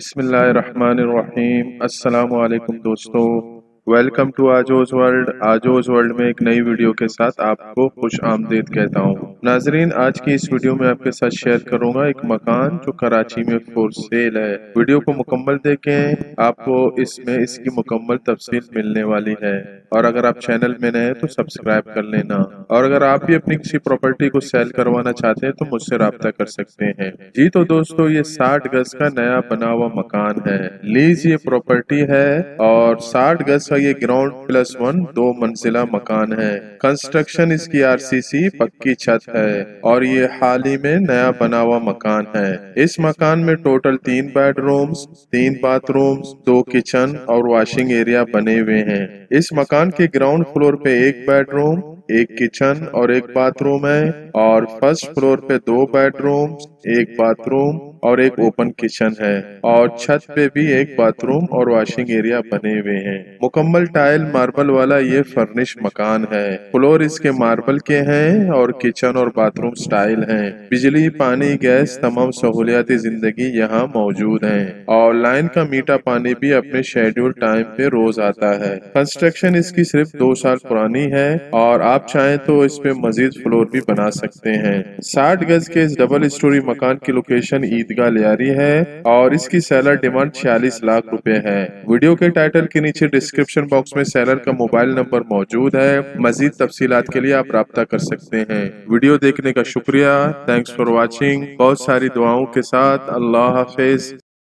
बिस्मिल्लाहिर्रहमानिर्रहीम। अस्सलामु अलैकुम दोस्तों, welcome to Hajos world. Hajos world में एक नई वीडियो के साथ आपको खुश आमदीद कहता हूँ। नाजरीन, आज की इस वीडियो में आपके साथ शेयर करूंगा एक मकान जो कराची में फॉर सेल है। वीडियो को मुकम्मल देखें, आपको इसमें इसकी मुकम्मल तफसील मिलने वाली है। और अगर आप चैनल में नए हैं तो सब्सक्राइब कर लेना। और अगर आप भी अपनी किसी प्रॉपर्टी को सेल करवाना चाहते हैं तो मुझसे रब्ता कर सकते हैं। जी तो दोस्तों, ये 60 गज का नया बना हुआ मकान है। लीज ये प्रॉपर्टी है और 60 गज का ये ग्राउंड प्लस 1 2 मंजिला मकान है। कंस्ट्रक्शन इसकी RCC पक्की छत है और ये हाल ही में नया बना हुआ मकान है। इस मकान में टोटल 3 बेडरूम्स, 3 बाथरूम्स, 2 किचन और वॉशिंग एरिया बने हुए हैं। इस मकान के ग्राउंड फ्लोर पे 1 बेडरूम, 1 किचन और 1 बाथरूम है और फर्स्ट फ्लोर पे 2 बेडरूम, 1 बाथरूम और 1 ओपन किचन है और छत पे भी 1 बाथरूम और वॉशिंग एरिया बने हुए हैं। मुकम्मल टाइल मार्बल वाला ये फर्निश मकान है। फ्लोर इसके मार्बल के हैं और किचन और बाथरूम स्टाइल हैं। बिजली, पानी, गैस तमाम सहूलियाती जिंदगी यहाँ मौजूद है और लाइन का मीठा पानी भी अपने शेड्यूल टाइम पे रोज आता है। कंस्ट्रक्शन इसकी सिर्फ 2 साल पुरानी है और आप चाहें तो इस पे मजीद फ्लोर भी बना सकते हैं। 60 गज के इस डबल स्टोरी मकान की लोकेशन ईदगाह लियारी है और इसकी सेलर डिमांड 46 लाख रुपए है। वीडियो के टाइटल के नीचे डिस्क्रिप्शन बॉक्स में सेलर का मोबाइल नंबर मौजूद है। मजीद तफसीलात के लिए आप राब्ता कर सकते हैं। वीडियो देखने का शुक्रिया। Thanks for watching. बहुत सारी दुआओं के साथ अल्लाह हाफिज।